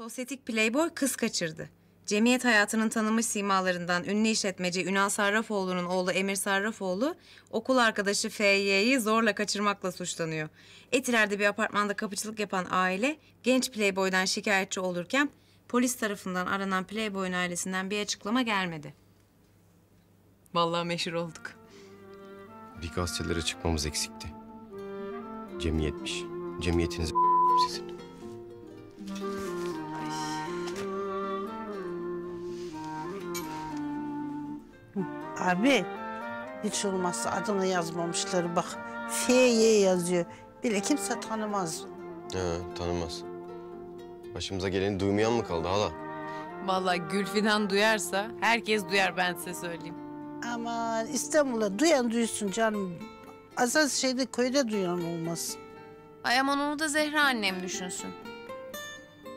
Sosyetik playboy kız kaçırdı. Cemiyet hayatının tanınmış simalarından ünlü işletmeci Ünal Sarrafoğlu'nun oğlu Emir Sarrafoğlu, okul arkadaşı F.Y.'yi zorla kaçırmakla suçlanıyor. Etiler'de bir apartmanda kapıcılık yapan aile, genç playboy'dan şikayetçi olurken polis tarafından aranan playboy'un ailesinden bir açıklama gelmedi. Vallahi meşhur olduk. Bir gazetelere çıkmamız eksikti. Cemiyetmiş. Cemiyetinizi sizin. Abi, hiç olmazsa adını yazmamışlar bak. F.Y. yazıyor. Bile kimse tanımaz. He, tanımaz. Başımıza geleni duymayan mı kaldı hala? Vallahi Gülfidan duyarsa herkes duyar, ben size söyleyeyim. Aman İstanbul'a duyan duysun canım. Asas şeyde köyde duyan olmaz. Ay aman onu da Zehra annem düşünsün.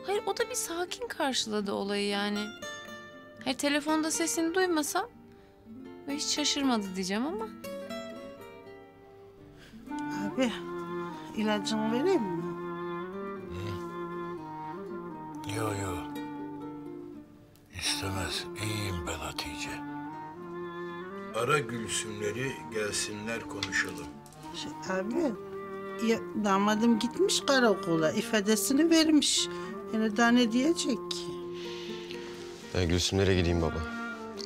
Hayır o da bir sakin karşıladı olayı yani. Hayır telefonda sesini duymasam ve hiç şaşırmadı diyeceğim ama. Abi ilacını vereyim mi? Yok yok. İstemez. İyiyim ben Hatice. Ara Gülsümleri gelsinler konuşalım. Abi ya, damadım gitmiş karakola. İfadesini vermiş. Yani daha ne diyecek ki? Ben Gülsümlere gideyim baba.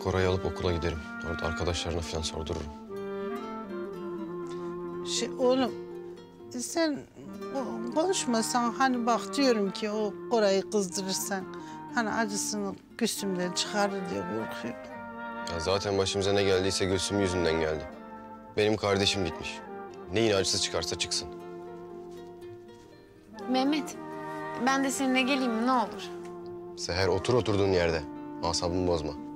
Koray'ı alıp okula giderim. Orada arkadaşlarına falan sordururum. Oğlum sen konuşmasan hani bak diyorum ki o Koray'ı kızdırırsan hani acısını Gülsüm'den çıkarır diye korkuyorum. Ya zaten başımıza ne geldiyse Gülsüm yüzünden geldi. Benim kardeşim gitmiş. Neyin acısı çıkarsa çıksın. Mehmet ben de seninle geleyim ne olur. Seher otur oturduğun yerde. Asabımı bozma.